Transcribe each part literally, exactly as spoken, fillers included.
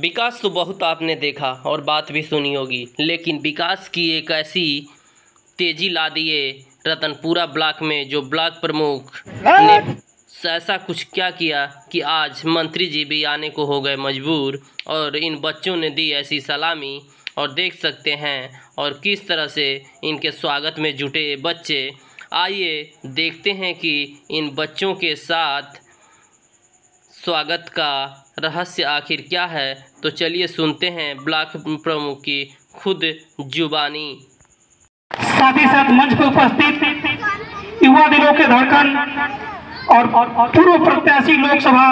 विकास तो बहुत आपने देखा और बात भी सुनी होगी, लेकिन विकास की एक ऐसी तेजी ला दिए रतनपुरा ब्लॉक में जो ब्लॉक प्रमुख ने ऐसा कुछ क्या किया कि आज मंत्री जी भी आने को हो गए मजबूर। और इन बच्चों ने दी ऐसी सलामी और देख सकते हैं और किस तरह से इनके स्वागत में जुटे बच्चे। आइए देखते हैं कि इन बच्चों के साथ स्वागत का रहस्य आखिर क्या है। तो चलिए सुनते हैं ब्लॉक प्रमुख की खुद जुबानी। साथ ही साथ मंच पर उपस्थित युवा दिलों के धड़कन और पूर्व प्रत्याशी लोकसभा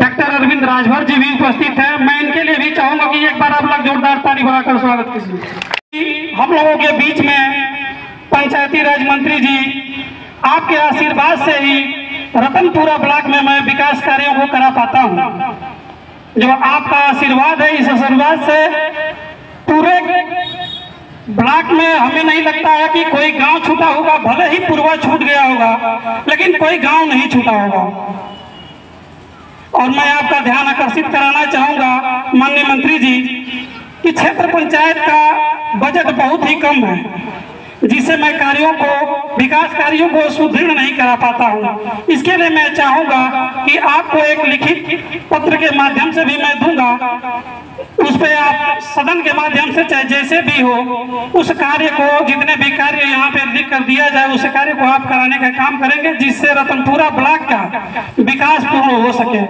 डॉक्टर अरविंद राजभर जी भी उपस्थित हैं। मैं इनके लिए भी चाहूंगा कि एक बार आप लोग जोरदार ताली बजाकर स्वागत कीजिए। हम लोगों के बीच में पंचायती राज मंत्री जी, आपके आशीर्वाद से ही रतनपुरा ब्लॉक में मैं विकास कार्यों को करा पाता हूँ। जो आपका आशीर्वाद है, इस आशीर्वाद से पूरे ब्लॉक में हमें नहीं लगता है कि कोई गांव छूटा होगा। भले ही पूर्वा छूट गया होगा, लेकिन कोई गांव नहीं छूटा होगा। और मैं आपका ध्यान आकर्षित कराना चाहूँगा माननीय मंत्री जी कि क्षेत्र पंचायत का बजट बहुत ही कम है, जिससे मैं कार्यों को, विकास कार्यों को सुदृढ़ नहीं करा पाता हूँ। इसके लिए मैं चाहूँगा कि आपको एक लिखित पत्र के माध्यम से भी मैं दूंगा, उस पर आप सदन के माध्यम से चाहे जैसे भी हो, उस कार्य को, जितने भी कार्य यहाँ पे लिख कर दिया जाए, उस कार्य को आप कराने का काम करेंगे, जिससे रतनपुरा ब्लॉक का विकास पूर्ण हो सके।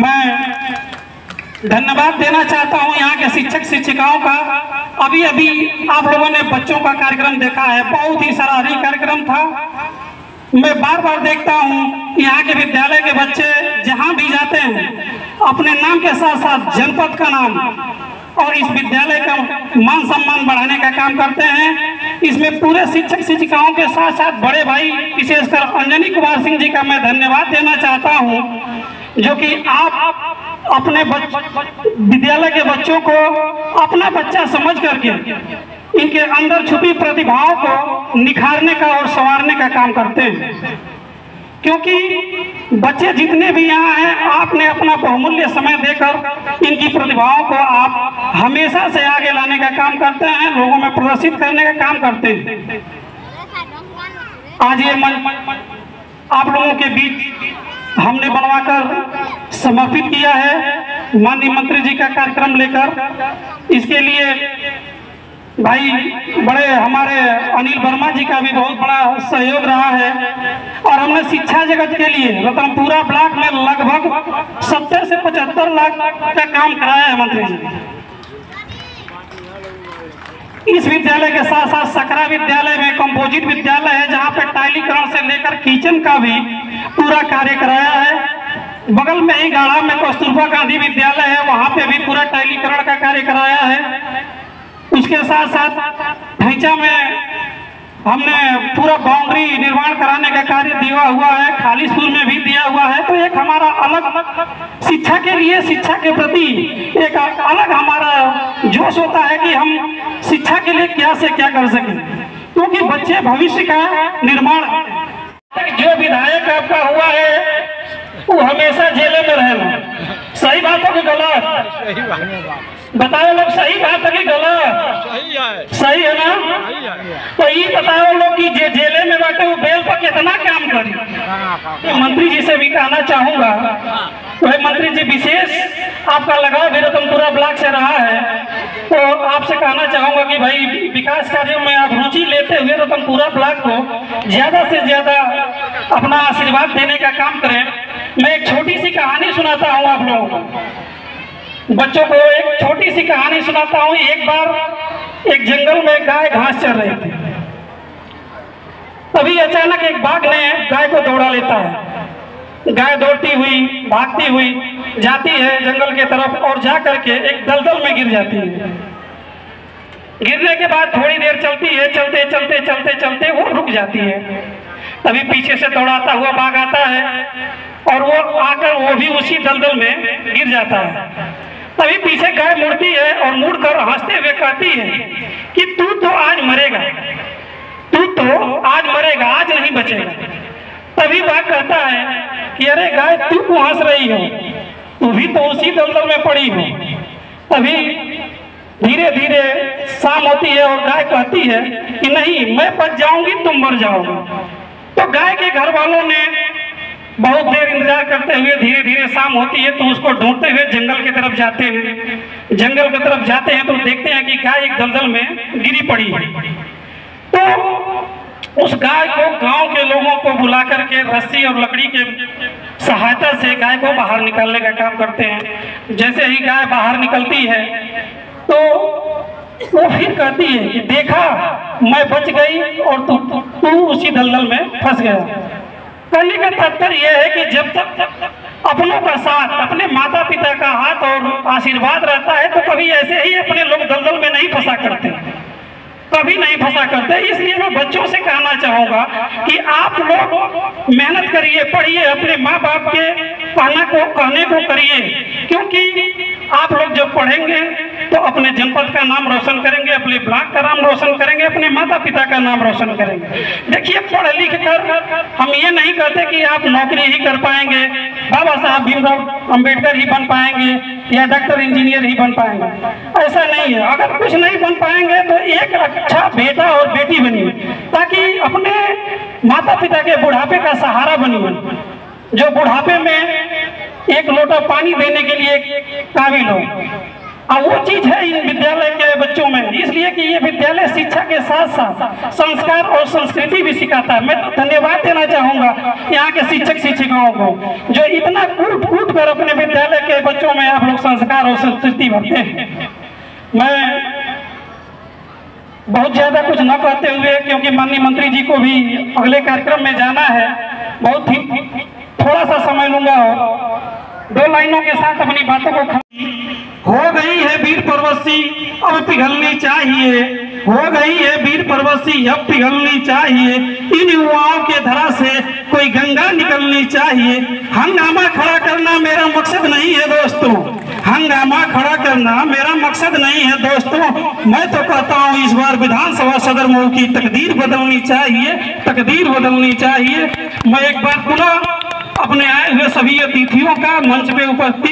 मैं धन्यवाद देना चाहता हूँ यहाँ के शिक्षक शिक्षिकाओं का। अभी अभी आप लोगों ने बच्चों का कार्यक्रम देखा है, बहुत ही सराहनीय कार्यक्रम था। मैं बार बार देखता हूँ यहाँ के विद्यालय के बच्चे जहाँ भी जाते हैं, अपने नाम के साथ साथ जनपद का नाम और इस विद्यालय का मान सम्मान बढ़ाने का काम करते हैं। इसमें पूरे शिक्षक शिक्षिकाओं के साथ साथ बड़े भाई, विशेषकर अंजनी कुमार सिंह जी का मैं धन्यवाद देना चाहता हूँ, जो कि आप अपने विद्यालय के बच्चों को अपना बच्चा समझ करके इनके अंदर छुपी प्रतिभाओं को निखारने का और संवारने का काम करते हैं। क्योंकि बच्चे जितने भी यहाँ हैं, आपने अपना बहुमूल्य समय देकर इनकी प्रतिभाओं को आप हमेशा से आगे लाने का काम करते हैं, लोगों में प्रदर्शित करने का काम करते हैं। आज ये मंच आप लोगों के बीच हमने बनवाकर समर्पित किया है माननीय मंत्री जी का कार्यक्रम लेकर। इसके लिए भाई बड़े हमारे अनिल वर्मा जी का भी बहुत बड़ा सहयोग रहा है। और हमने शिक्षा जगत के लिए रतनपुरा ब्लॉक में लगभग सत्तर से पचहत्तर लाख का काम कराया है मंत्री जी। इस विद्यालय के साथ साथ सकरा विद्यालय में कंपोजिट विद्यालय है, जहाँ पे टाइलीकरण से लेकर किचन का भी पूरा कार्य कराया है। बगल में ही गाढ़ा में कस्तूरबा गांधी विद्यालय है, वहाँ पे भी पूरा टाइलीकरण का कार्य कराया है। उसके साथ साथ ढैचा में हमने पूरा बाउंड्री निर्माण कराने का कार्य दिया हुआ है, खालीसपुर में भी दिया हुआ है। तो एक हमारा अलग अलग शिक्षा के लिए, शिक्षा के प्रति एक अलग हमारा जोश होता है कि हम शिक्षा के लिए क्या से क्या कर सकें, क्योंकि तो बच्चे भविष्य का निर्माण। जो विधायक आपका हुआ है वो हमेशा जेल में रहना, सही बातों की गलत बताओ लोग, सही बातों की गलत सही है ना। तो ये बताओ लोग कि जे जेले में बैठे वो बेल पर कितना काम करें। तो मंत्री जी से भी कहना चाहूँगा, वह तो मंत्री जी विशेष आपका लगाव भी रतनपुरा ब्लॉक से रहा है, तो आपसे कहना चाहूँगा कि भाई विकास कार्यों में आप रुचि लेते हुए रतनपुरा ब्लॉक को ज़्यादा से ज़्यादा अपना आशीर्वाद देने का काम करें। मैं एक छोटी सी कहानी सुनाता हूँ आप लोगों को, बच्चों को एक छोटी सी कहानी सुनाता हूँ। एक बार एक जंगल में गाय घास चर रही थी, तभी अचानक एक बाघ ने गाय को दौड़ा लेता है। गाय दौड़ती हुई, भागती हुई जाती है जंगल के तरफ और जा करके एक दलदल में गिर जाती है। गिरने के बाद थोड़ी देर चलती है, चलते चलते चलते चलते वो रुक जाती है। तभी पीछे से दौड़ाता हुआ बाघ आता है और वो आकर वो भी उसी दलदल में गिर जाता है। तभी पीछे गाय मुड़ती है और मुड़कर हंसते हुए कहती है कि तू तो आज मरेगा, तू तो आज मरेगा, आज नहीं बचेगा। तभी बाघ कहता है कि अरे गाय, तू क्यों हंस रही हो, वो भी तो उसी दलदल में पड़ी हूँ। तभी धीरे धीरे शाम होती है और गाय कहती है कि नहीं, मैं बच जाऊंगी, तुम मर जाओगे। तो गाय के घर वालों ने बहुत देर इंतजार करते हुए धीरे धीरे शाम होती है तो उसको ढूंढते हुए जंगल की तरफ जाते हैं। जंगल की तरफ जाते हैं तो देखते हैं कि गाय एक दलदल में गिरी पड़ी है। तो उस गाय को गांव के लोगों को बुला करके रस्सी और लकड़ी के सहायता से गाय को बाहर निकालने का काम करते हैं। जैसे ही गाय बाहर निकलती है तो वो फिर कहती है कि देखा, मैं बच गई और तू तू उसी दलदल में फंस गया। कहने का तात्पर्य यह है कि जब तक अपनों का साथ, अपने माता पिता का हाथ और आशीर्वाद रहता है तो कभी ऐसे ही अपने लोग दलदल में नहीं फंसा करते, कभी नहीं फंसा करते। इसलिए मैं बच्चों से कहना चाहूँगा कि आप लोग मेहनत करिए, पढ़िए, अपने माँ बाप के कहना को कहने को करिए, क्योंकि आप लोग जब पढ़ेंगे तो अपने जनपद का नाम रोशन करेंगे, अपने ब्लॉक का नाम रोशन करेंगे, अपने माता पिता का नाम रोशन करेंगे। देखिए, पढ़ लिख कर हम ये नहीं कहते कि आप नौकरी ही कर पाएंगे, बाबा साहब भीमराव अंबेडकर ही बन पाएंगे या डॉक्टर इंजीनियर ही बन पाएंगे, ऐसा नहीं है। अगर कुछ नहीं बन पाएंगे तो एक अच्छा बेटा और बेटी बनिए, ताकि अपने माता पिता के बुढ़ापे का सहारा बनिए, जो बुढ़ापे में एक लोटा पानी देने के लिए काबिल हो। और वो चीज है इन विद्यालय के बच्चों में, इसलिए कि ये विद्यालय शिक्षा के साथ साथ संस्कार और संस्कृति भी सिखाता है। मैं तो धन्यवाद देना चाहूँगा यहाँ के शिक्षक शिक्षिकाओं को, जो इतना कूट कूट कर अपने विद्यालय के बच्चों में आप लोग संस्कार और संस्कृति भरते हैं। मैं बहुत ज़्यादा कुछ न कहते हुए, क्योंकि माननीय मंत्री जी को भी अगले कार्यक्रम में जाना है, बहुत ही थोड़ा सा समय लूँगा। दो लाइनों के साथ अपनी बातों को हो गई है वीर परवसी अब पिघलनी चाहिए, हो गई है वीर परवसी अब पिघलनी चाहिए, इन युवाओं के धरा से कोई गंगा निकलनी चाहिए। हंगामा खड़ा करना मेरा मकसद नहीं है दोस्तों, हंगामा खड़ा करना मेरा मकसद नहीं है दोस्तों। मैं तो कहता हूँ इस बार विधानसभा सदर मऊ की तकदीर बदलनी चाहिए, तकदीर बदलनी चाहिए। मैं एक बार पुनः अपने आए हुए सभी अतिथियों का मंच में उपस्थित